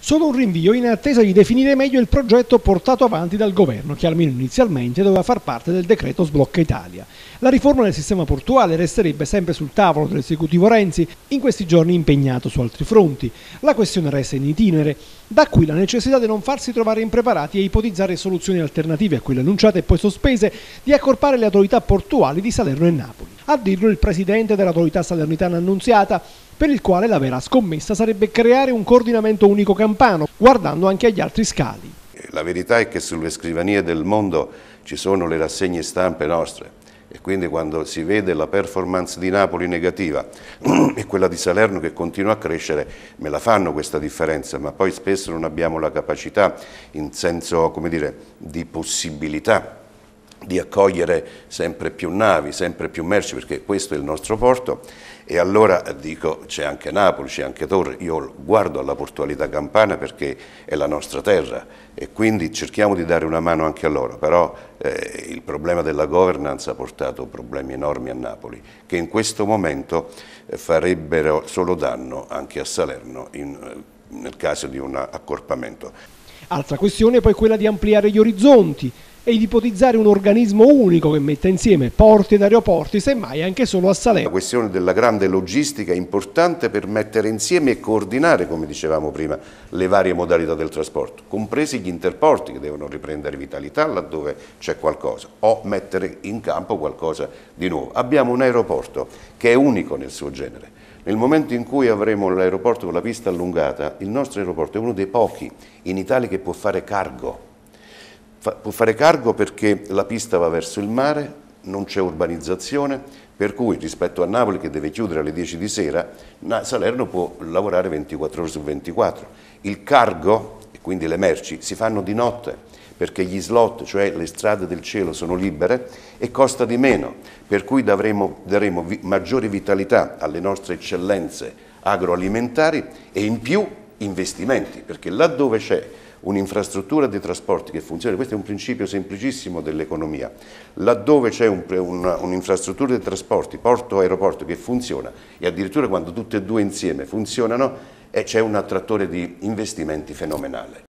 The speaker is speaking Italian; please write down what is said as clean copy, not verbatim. Solo un rinvio in attesa di definire meglio il progetto portato avanti dal governo, che almeno inizialmente doveva far parte del decreto Sblocca Italia. La riforma del sistema portuale resterebbe sempre sul tavolo dell'esecutivo Renzi, in questi giorni impegnato su altri fronti. La questione resta in itinere. Da qui la necessità di non farsi trovare impreparati e ipotizzare soluzioni alternative a quelle annunciate e poi sospese, di accorpare le autorità portuali di Salerno e Napoli. A dirlo il presidente dell'autorità salernitana Annunziata, per il quale la vera scommessa sarebbe creare un coordinamento unico campano, guardando anche agli altri scali. La verità è che sulle scrivanie del mondo ci sono le rassegne stampe nostre e quindi quando si vede la performance di Napoli negativa e quella di Salerno che continua a crescere, me la fanno questa differenza, ma poi spesso non abbiamo la capacità, in senso, come dire, di possibilità, di accogliere sempre più navi, sempre più merci, perché questo è il nostro porto. E allora dico, c'è anche Napoli, c'è anche Torre, io guardo alla portualità campana perché è la nostra terra e quindi cerchiamo di dare una mano anche a loro, però il problema della governance ha portato problemi enormi a Napoli, che in questo momento farebbero solo danno anche a Salerno nel caso di un accorpamento. Altra questione è poi quella di ampliare gli orizzonti e di ipotizzare un organismo unico che metta insieme porti ed aeroporti, semmai anche solo a Salerno. La questione della grande logistica è importante per mettere insieme e coordinare, come dicevamo prima, le varie modalità del trasporto, compresi gli interporti che devono riprendere vitalità laddove c'è qualcosa o mettere in campo qualcosa di nuovo. Abbiamo un aeroporto che è unico nel suo genere. Nel momento in cui avremo l'aeroporto con la pista allungata, il nostro aeroporto è uno dei pochi in Italia che può fare cargo. Può fare cargo perché la pista va verso il mare, non c'è urbanizzazione, per cui rispetto a Napoli che deve chiudere alle 10 di sera, Salerno può lavorare 24 ore su 24. Il cargo, e quindi le merci, si fanno di notte perché gli slot, cioè le strade del cielo, sono libere e costa di meno, per cui daremo maggiore vitalità alle nostre eccellenze agroalimentari e in più investimenti, perché laddove c'è un'infrastruttura dei trasporti che funziona, questo è un principio semplicissimo dell'economia, laddove c'è un'infrastruttura dei trasporti, porto aeroporto, che funziona e addirittura quando tutte e due insieme funzionano c'è un attrattore di investimenti fenomenale.